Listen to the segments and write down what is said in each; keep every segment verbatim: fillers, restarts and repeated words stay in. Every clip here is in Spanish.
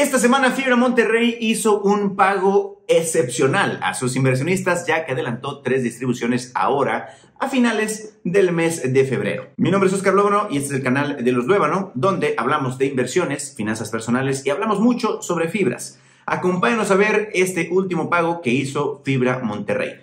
Esta semana Fibra Monterrey hizo un pago excepcional a sus inversionistas, ya que adelantó tres distribuciones ahora a finales del mes de febrero. Mi nombre es Oscar Luevano y este es el canal de Los Luevano, donde hablamos de inversiones, finanzas personales y hablamos mucho sobre fibras. Acompáñanos a ver este último pago que hizo Fibra Monterrey.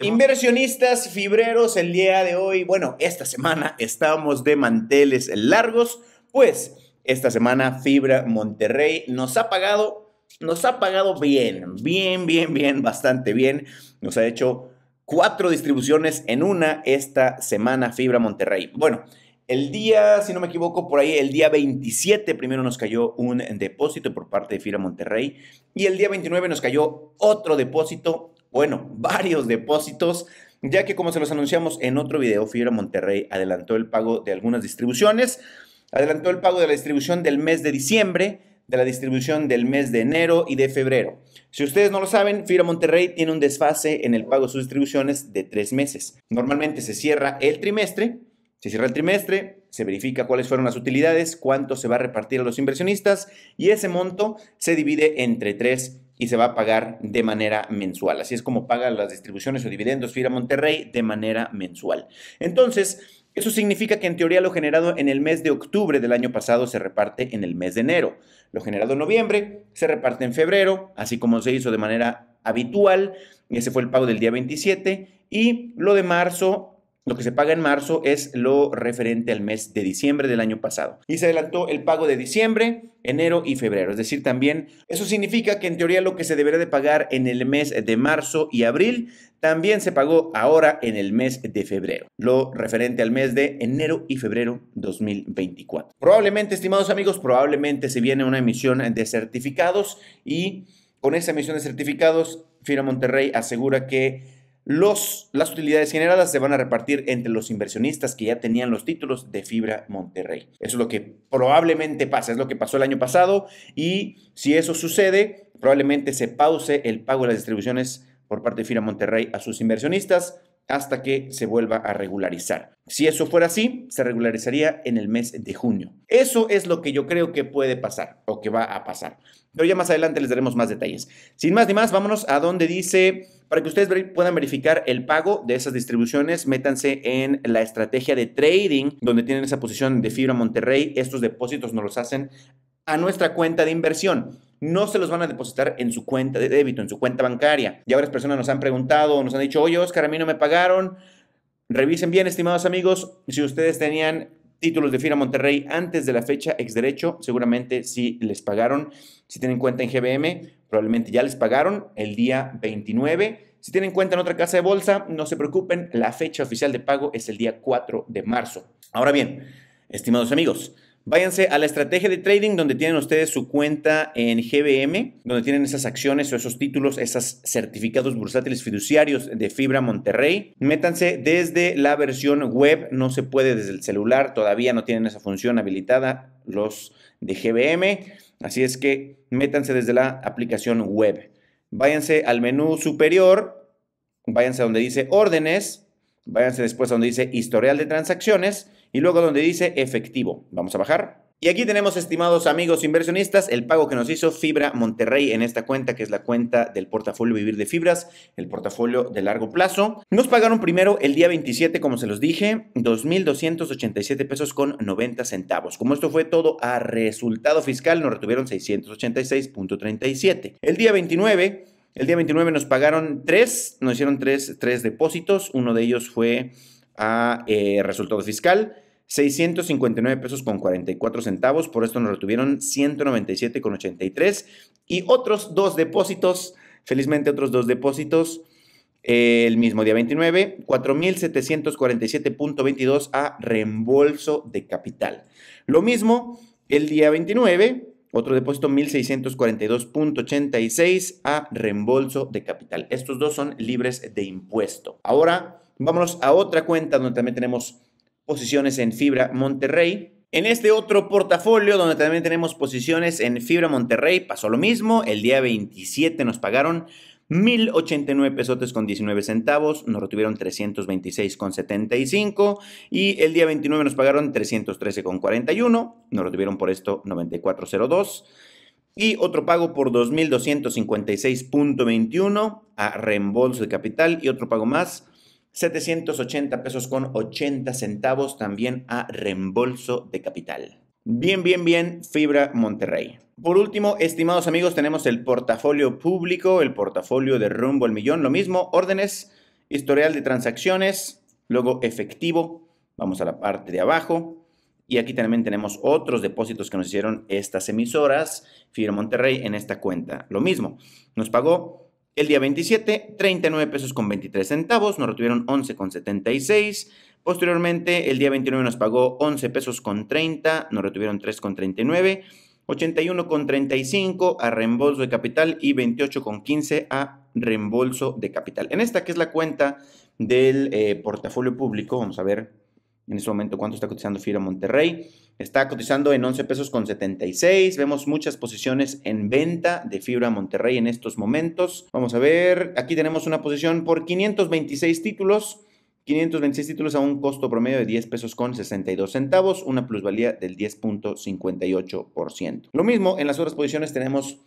Inversionistas fibreros, el día de hoy, bueno, esta semana estamos de manteles largos, pues esta semana Fibra Monterrey nos ha pagado, nos ha pagado bien, bien, bien, bien, bastante bien. Nos ha hecho cuatro distribuciones en una esta semana Fibra Monterrey. Bueno, el día, si no me equivoco, por ahí el día veintisiete primero nos cayó un depósito por parte de Fibra Monterrey y el día veintinueve nos cayó otro depósito, bueno, varios depósitos, ya que como se los anunciamos en otro video, Fibra Monterrey adelantó el pago de algunas distribuciones. Adelantó el pago de la distribución del mes de diciembre, de la distribución del mes de enero y de febrero. Si ustedes no lo saben, Fibra Monterrey tiene un desfase en el pago de sus distribuciones de tres meses. Normalmente se cierra el trimestre, se cierra el trimestre, se verifica cuáles fueron las utilidades, cuánto se va a repartir a los inversionistas y ese monto se divide entre tres y se va a pagar de manera mensual. Así es como pagan las distribuciones o dividendos Fibra Monterrey de manera mensual. Entonces, eso significa que en teoría lo generado en el mes de octubre del año pasado se reparte en el mes de enero. Lo generado en noviembre se reparte en febrero, así como se hizo de manera habitual. Ese fue el pago del día veintisiete. Y lo de marzo, lo que se paga en marzo es lo referente al mes de diciembre del año pasado. Y se adelantó el pago de diciembre, enero y febrero. Es decir, también eso significa que en teoría lo que se debería de pagar en el mes de marzo y abril también se pagó ahora en el mes de febrero, lo referente al mes de enero y febrero dos mil veinticuatro. Probablemente, estimados amigos, probablemente se viene una emisión de certificados y con esa emisión de certificados, Fibra Monterrey asegura que los, las utilidades generadas se van a repartir entre los inversionistas que ya tenían los títulos de Fibra Monterrey. Eso es lo que probablemente pasa, es lo que pasó el año pasado y si eso sucede, probablemente se pause el pago de las distribuciones por parte de Fibra Monterrey a sus inversionistas hasta que se vuelva a regularizar. Si eso fuera así, se regularizaría en el mes de junio. Eso es lo que yo creo que puede pasar o que va a pasar. Pero ya más adelante les daremos más detalles. Sin más ni más, vámonos a donde dice, para que ustedes puedan verificar el pago de esas distribuciones, métanse en la estrategia de trading, donde tienen esa posición de Fibra Monterrey. Estos depósitos nos los hacen a nuestra cuenta de inversión. No se los van a depositar en su cuenta de débito, en su cuenta bancaria. Ya varias personas nos han preguntado, nos han dicho, oye, Oscar, a mí no me pagaron. Revisen bien, estimados amigos, si ustedes tenían títulos de Fibra Monterrey antes de la fecha ex derecho, seguramente sí les pagaron. Si tienen cuenta en G B M, probablemente ya les pagaron el día veintinueve. Si tienen cuenta en otra casa de bolsa, no se preocupen, la fecha oficial de pago es el día cuatro de marzo. Ahora bien, estimados amigos, váyanse a la estrategia de trading donde tienen ustedes su cuenta en G B M, donde tienen esas acciones o esos títulos, esos certificados bursátiles fiduciarios de Fibra Monterrey. Métanse desde la versión web, no se puede desde el celular, todavía no tienen esa función habilitada los de G B M, así es que métanse desde la aplicación web. Váyanse al menú superior, váyanse a donde dice órdenes, váyanse después a donde dice historial de transacciones, y luego donde dice efectivo. Vamos a bajar. Y aquí tenemos, estimados amigos inversionistas, el pago que nos hizo Fibra Monterrey en esta cuenta, que es la cuenta del portafolio Vivir de Fibras, el portafolio de largo plazo. Nos pagaron primero el día veintisiete, como se los dije, dos mil doscientos ochenta y siete pesos con noventa centavos. Como esto fue todo a resultado fiscal, nos retuvieron seiscientos ochenta y seis punto treinta y siete. El día veintinueve, el día veintinueve nos pagaron tres, nos hicieron tres, tres depósitos. Uno de ellos fue a eh, resultado fiscal. seiscientos cincuenta y nueve pesos con cuarenta y cuatro centavos. Por esto nos retuvieron ciento noventa y siete con ochenta y tres. Y otros dos depósitos, felizmente otros dos depósitos, eh, el mismo día veintinueve, cuatro mil setecientos cuarenta y siete punto veintidós a reembolso de capital. Lo mismo el día veintinueve, otro depósito mil seiscientos cuarenta y dos punto ochenta y seis a reembolso de capital. Estos dos son libres de impuesto. Ahora, vámonos a otra cuenta donde también tenemos posiciones en Fibra Monterrey. En este otro portafolio donde también tenemos posiciones en Fibra Monterrey pasó lo mismo. El día veintisiete nos pagaron mil ochenta y nueve pesos con diecinueve centavos. Nos retuvieron trescientos veintiséis con setenta y cinco. Y el día veintinueve nos pagaron trescientos trece con cuarenta y uno. Nos retuvieron por esto noventa y cuatro punto cero dos. y otro pago por dos mil doscientos cincuenta y seis punto veintiuno a reembolso de capital y otro pago más, setecientos ochenta pesos con ochenta centavos también a reembolso de capital. Bien, bien, bien, Fibra Monterrey. Por último, estimados amigos, tenemos el portafolio público, el portafolio de rumbo al millón, lo mismo, órdenes, historial de transacciones, luego efectivo, vamos a la parte de abajo. Y aquí también tenemos otros depósitos que nos hicieron estas emisoras, Fibra Monterrey, en esta cuenta. Lo mismo, nos pagó el día veintisiete, treinta y nueve pesos con veintitrés centavos, nos retuvieron once con setenta y seis. Posteriormente, el día veintinueve nos pagó once pesos con treinta, nos retuvieron tres con treinta y nueve, ochenta y uno con treinta y cinco a reembolso de capital y veintiocho con quince a reembolso de capital. En esta que es la cuenta del eh, portafolio público, vamos a ver. En este momento, ¿cuánto está cotizando Fibra Monterrey? Está cotizando en once pesos con setenta y seis. Vemos muchas posiciones en venta de Fibra Monterrey en estos momentos. Vamos a ver, aquí tenemos una posición por quinientos veintiséis títulos. quinientos veintiséis títulos a un costo promedio de diez pesos con sesenta y dos centavos, una plusvalía del diez punto cincuenta y ocho por ciento. Lo mismo, en las otras posiciones tenemos,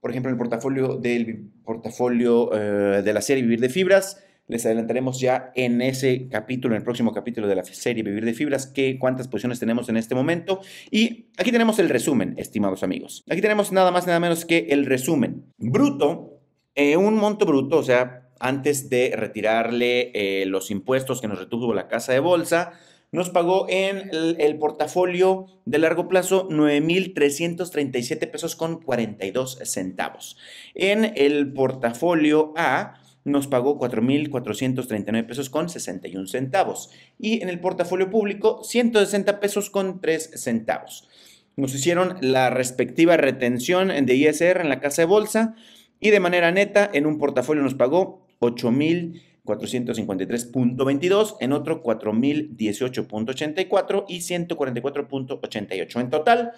por ejemplo, el portafolio, del, portafolio eh, de la serie Vivir de Fibras. Les adelantaremos ya en ese capítulo, en el próximo capítulo de la serie Vivir de Fibras, que cuántas posiciones tenemos en este momento. Y aquí tenemos el resumen, estimados amigos. Aquí tenemos nada más, nada menos que el resumen. Bruto, eh, un monto bruto, o sea, antes de retirarle eh, los impuestos que nos retuvo la casa de bolsa, nos pagó en el, el portafolio de largo plazo nueve mil trescientos treinta y siete pesos con cuarenta y dos centavos. En el portafolio A nos pagó cuatro mil cuatrocientos treinta y nueve pesos con sesenta y un centavos. Y en el portafolio público, ciento sesenta pesos con tres centavos. Nos hicieron la respectiva retención de I S R en la casa de bolsa y de manera neta en un portafolio nos pagó ocho mil cuatrocientos cincuenta y tres punto veintidós, en otro cuatro mil dieciocho punto ochenta y cuatro y ciento cuarenta y cuatro punto ochenta y ocho. En total,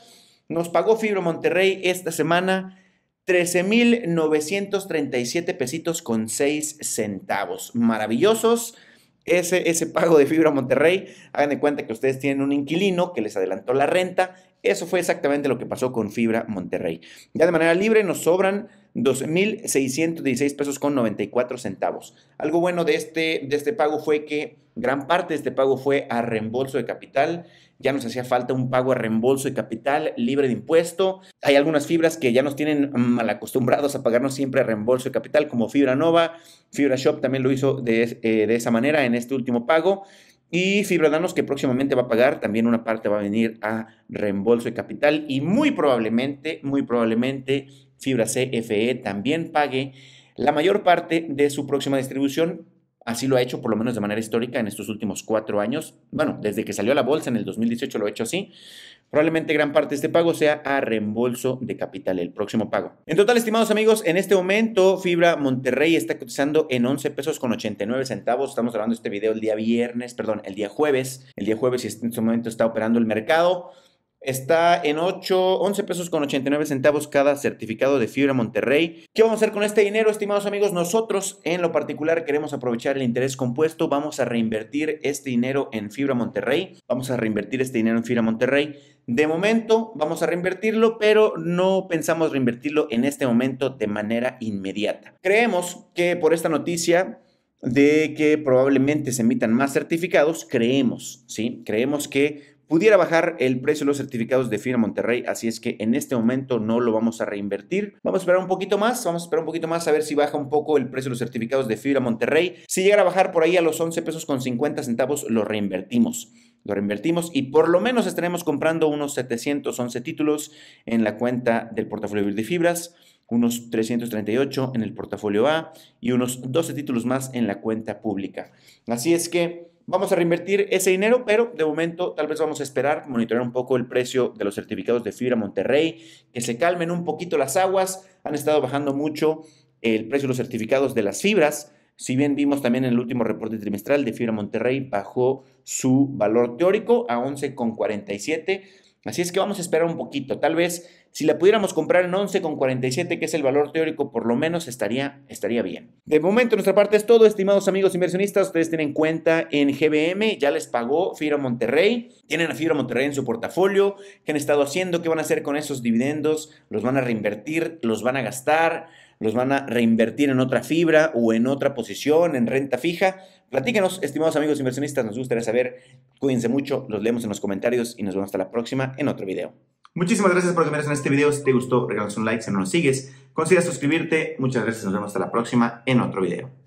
nos pagó Fibra Monterrey esta semana trece mil novecientos treinta y siete pesitos con seis centavos. Maravillosos. Ese, ese pago de Fibra Monterrey. Hagan de cuenta que ustedes tienen un inquilino que les adelantó la renta. Eso fue exactamente lo que pasó con Fibra Monterrey. Ya de manera libre nos sobran dos mil seiscientos dieciséis pesos con noventa y cuatro centavos. Algo bueno de este, de este pago fue que gran parte de este pago fue a reembolso de capital. Ya nos hacía falta un pago a reembolso de capital libre de impuesto. Hay algunas fibras que ya nos tienen mal acostumbrados a pagarnos siempre a reembolso de capital, como Fibra Nova. Fibra Shop también lo hizo de, eh, de esa manera en este último pago. Y Fibra Danos, que próximamente va a pagar, también una parte va a venir a reembolso de capital. Y muy probablemente, muy probablemente, Fibra C F E también pague la mayor parte de su próxima distribución. Así lo ha hecho, por lo menos de manera histórica, en estos últimos cuatro años. Bueno, desde que salió a la bolsa en el dos mil dieciocho lo ha hecho así. Probablemente gran parte de este pago sea a reembolso de capital, el próximo pago. En total, estimados amigos, en este momento Fibra Monterrey está cotizando en once pesos con ochenta y nueve centavos. Estamos grabando este video el día viernes, perdón, el día jueves. El día jueves, y en este momento está operando el mercado. Está en once pesos con ochenta y nueve centavos cada certificado de Fibra Monterrey. ¿Qué vamos a hacer con este dinero, estimados amigos? Nosotros, en lo particular, queremos aprovechar el interés compuesto. Vamos a reinvertir este dinero en Fibra Monterrey. Vamos a reinvertir este dinero en Fibra Monterrey. De momento, vamos a reinvertirlo, pero no pensamos reinvertirlo en este momento de manera inmediata. Creemos que por esta noticia de que probablemente se emitan más certificados, creemos, ¿sí? Creemos que pudiera bajar el precio de los certificados de Fibra Monterrey, así es que en este momento no lo vamos a reinvertir. Vamos a esperar un poquito más, vamos a esperar un poquito más a ver si baja un poco el precio de los certificados de Fibra Monterrey. Si llegara a bajar por ahí a los once pesos con cincuenta centavos, lo reinvertimos. Lo reinvertimos y por lo menos estaremos comprando unos setecientos once títulos en la cuenta del portafolio de fibras, unos trescientos treinta y ocho en el portafolio A y unos doce títulos más en la cuenta pública. Así es que vamos a reinvertir ese dinero, pero de momento tal vez vamos a esperar, monitorear un poco el precio de los certificados de Fibra Monterrey, que se calmen un poquito las aguas. Han estado bajando mucho el precio de los certificados de las fibras. Si bien vimos también en el último reporte trimestral de Fibra Monterrey, bajó su valor teórico a once con cuarenta y siete. Así es que vamos a esperar un poquito. Tal vez Si la pudiéramos comprar en once con cuarenta y siete, que es el valor teórico, por lo menos estaría, estaría bien. De momento, nuestra parte es todo, estimados amigos inversionistas. Ustedes tienen cuenta en G B M, ya les pagó Fibra Monterrey, tienen a Fibra Monterrey en su portafolio. ¿Qué han estado haciendo? ¿Qué van a hacer con esos dividendos? ¿Los van a reinvertir? ¿Los van a gastar? ¿Los van a reinvertir en otra fibra o en otra posición, en renta fija? Platíquenos, estimados amigos inversionistas, nos gustaría saber. Cuídense mucho, los leemos en los comentarios y nos vemos hasta la próxima en otro video. Muchísimas gracias por acompañarnos en este video. Si te gustó, regálanos un like. Si no nos sigues, considera suscribirte. Muchas gracias, nos vemos hasta la próxima en otro video.